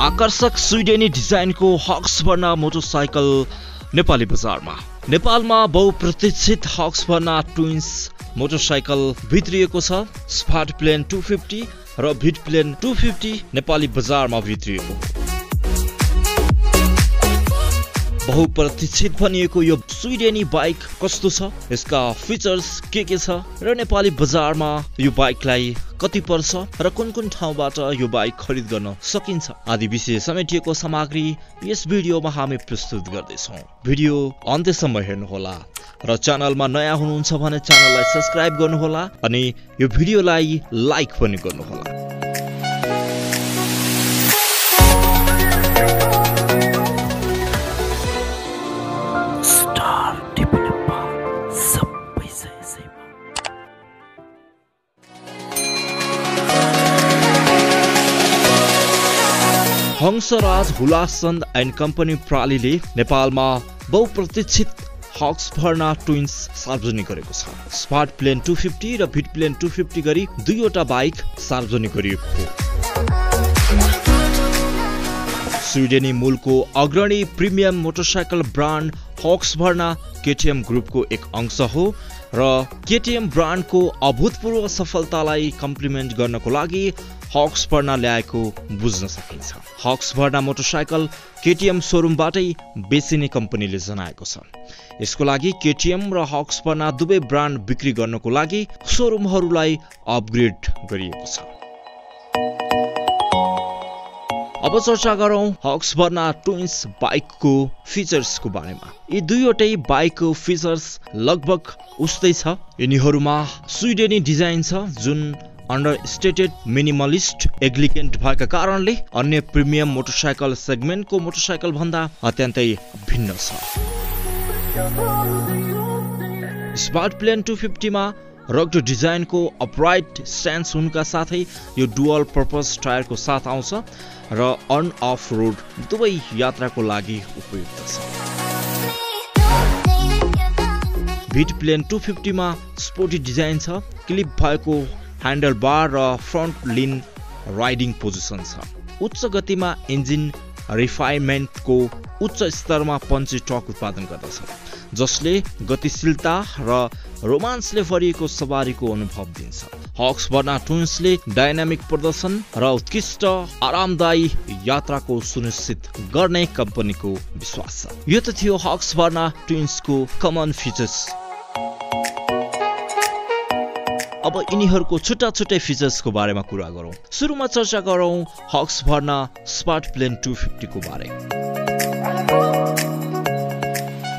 आकर्षक स्वीडेनी डिजाइन को हक्सवर्ना मोटरसाइकल नेपाली बजारमा नेपालमा बहुप्रतीक्षित हक्सवर्ना ट्विन्स मोटरसाइकल भित्रिएको छ। स्वार्टपिलेन 250 र भिटपिलेन 250 नेपाली बजारमा भित्रिएको। बहुप्रतीक्षित भनिएको यो स्वीडेनी बाइक कस्तो छ, यसका फिचर्स के छ र नेपाली बजारमा यो बाइकलाई कति पर्छ र कुन-कुन ठाउँबाट यो बाइक खरिद गर्न सकिन्छ आदि विषय समेटिएको सामग्री यस भिडियोमा हामी प्रस्तुत गर्दै छौं। भिडियो अन्त्यसम्म हेर्नुहोला र च्यानलमा नयाँ हुनुहुन्छ भने च्यानललाई सब्स्क्राइब गर्नुहोला अनि यो भिडियोलाई लाइक पनि गर्नुहोला। हंसराज हुलासन्द एन्ड कम्पनी प्रालीले नेपालमा बहुप्रतीक्षित हक्सभर्ना ट्विन्स सार्वजनिक गरेको छ। स्वार्टपिलेन 250 र भिटपिलेन 250 गरी दुईवटा बाइक सार्वजनिक गरिएको हो। स्वीडेनी मूलको अग्रणी premium motorcycle brand Husqvarna KTM ग्रुपको एक अंश हो र केटीएम ब्रान्डको अभूतपूर्व सफलतालाई कम्प्लिमेन्ट गर्नको लागि हक्सभर्ना ल्याएको बुझ्न सकिन्छ। हक्सभर्ना मोटरसाइकल केटीएम शोरूमबाटै बेचिने कम्पनीले जनाएको छ। यसको लागि केटीएम र हक्सभर्ना दुवै ब्रान्ड बिक्री गर्नको लागि शोरूमहरूलाई अपग्रेड गरिएको छ। अब चर्चा गरौं हक्सभर्ना ट्विन्स बाइकको फिचर्सको बारेमा। यी दुईवटै बाइकको फिचर्स लगभग उस्तै छ। यिनीहरूमा स्वीडेनी डिजाइन छ जुन अन्डरस्टेटेड मिनिमलिस्ट एग्लिगेन्ट भएका कारणले अन्य प्रिमियम मोटरसाइकल सेगमेन्टको मोटरसाइकल भन्दा अत्यन्तै भिन्न छ। स्वार्टपिलेन 250 मा रग्ड डिजाइनको अपराइट स्ट्यान्स हुनका साथै यो डुअल पर्पज टायरको साथ आउँछ र अन अफ रोड दुवै यात्राको लागि उपयुक्त छ। भिटपिलेन 250 मा स्पोर्टी डिजाइन छ, क्लिप भएको ह्यान्डल बार र फ्रन्ट लिन राइडिङ पोजिसन छ। उच्च गतिमा इन्जिन रिफाइनमेन्टको उच्च स्तरमा पञ्ची टर्क उत्पादन गर्दछ जसले गतिशीलता र रोमान्सले भरिएको सवारीको अनुभव दिन्छ। हक्सभर्ना ट्विन्सले डायनामिक प्रदर्शन र उत्कृष्ट आरामदायी यात्राको सुनिश्चित गर्ने कम्पनीको विश्वास छ। यो त थियो हक्सभर्ना ट्विन्सको कमन फिचर्स। अब यिनीहरूको छुट्टा छुट्टै फिचर्सको बारेमा कुरा गरौं। सुरुमा चर्चा गरौं हक्सभर्ना स्वार्टपिलेन 250 को बारे।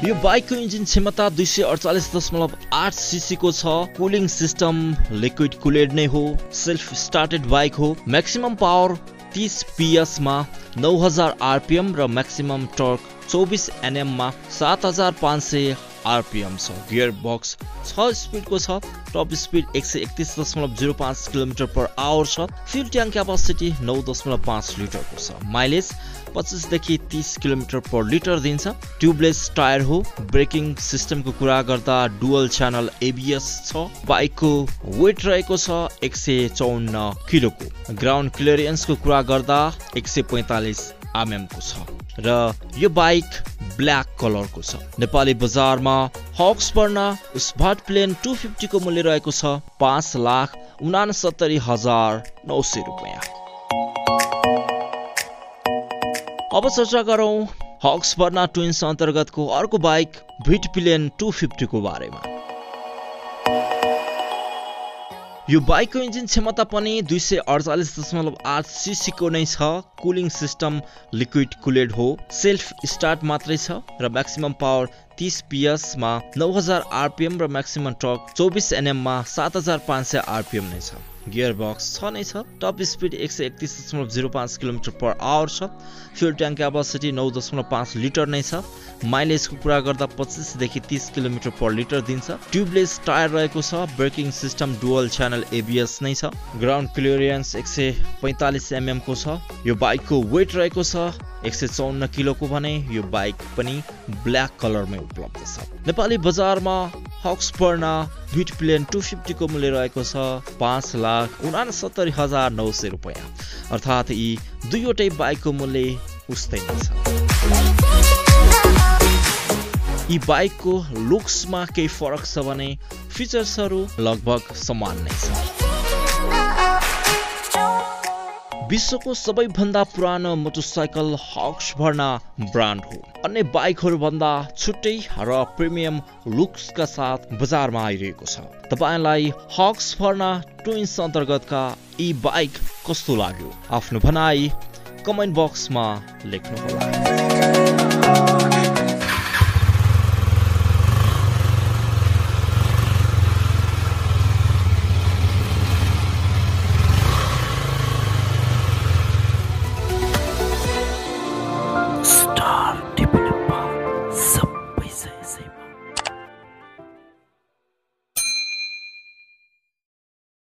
यो बाइकको इन्जिन क्षमता 248.8 सीसी को छ। कुलिङ सिस्टम लिक्विड कुलेड नै हो। सेल्फ स्टार्टेड बाइक हो। म्याक्सिमम पावर 30 पीएस मा 9000 आरपीएम र म्याक्सिमम टर्क 24 एनएम मा 7500 आरपीएम छ। गियर बक्स 6 स्पिडको छ। टप स्पिड 131.05 किलोमिटर/आवर छ। फ्युल ट्याङ्क क्यापासिटी 9.5 लिटरको छ। माइलेज 25 देखि 30 किलोमिटर/लिटर दिन्छ। ट्युबलेस टायर हो। ब्रेकिङ सिस्टमको कुरा गर्दा डुअल च्यानल एबीएस छ। बाइकको वेट रहेको छ 154 किलोको। ग्राउन्ड क्लियरेन्सको कुरा गर्दा 145 mm को छ र यो बाइक ब्ल्याक कलरको छ। नेपाली बजारमा हक्सभर्ना स्वार्टपिलेन 250 को मूल्य रहेको छ 5,69,900 रुपैयाँ। अब चर्चा गरौं हक्सभर्ना ट्विन्स अन्तर्गतको अर्को बाइक भिटपिलेन 250 को बारेमा। यो बाइकको इन्जिन क्षमता पनि 248.8 सीसी को नै छ। कुलिङ सिस्टम लिक्विड कुलेड हो। सेल्फ स्टार्ट मात्रै छ र म्याक्सिमम पावर 30 पीएस मा 9000 आरपीएम र म्याक्सिमम टर्क 24 एनएम मा 7500 आरपीएम नै छ। गियर बक्स 6 नै छ। टप स्पिड 131.05 किलोमिटर/आवर छ। फ्युल ट्याङ्क क्यापासिटी 9.5 लिटर नै छ। माइलेजको कुरा गर्दा 25 देखि 30 किलोमिटर/लिटर दिन्छ। ट्युबलेस टायर रहेको छ। Braking system dual channel ABS नै छ। ग्राउन्ड क्लियरेन्स 145 mm को छ। यो बाइकको वेट रहेको छ 154 किलोको भने यो बाइक पनि ब्ल्याक कलरमै उपलब्ध छ। नेपाली बजारमा हक्सवर्ना भिटपिलेन 250 को मूल्य रहेको छ 5,69,900 रुपैयाँ। अर्थात यी दुईवटै बाइकको मूल्य उस्तै नै छ। यी बाइकको लुक्समा केही फरक छ भने फिचर्सहरू लगभग समान नै छ। विश्वको सबैभन्दा पुरानो मोटरसाइकल हक्सवर्ना ब्रान्ड हो। अन्य बाइकहरूभन्दा छुट्टै र प्रिमियम लुक्सका साथ बजारमा आइरहेको छ। तपाईलाई हक्सवर्ना ट्विन्स अन्तर्गतका यी बाइक कस्तो लाग्यो? आफ्नो भनाई कमेन्ट बक्समा लेख्नुहोला।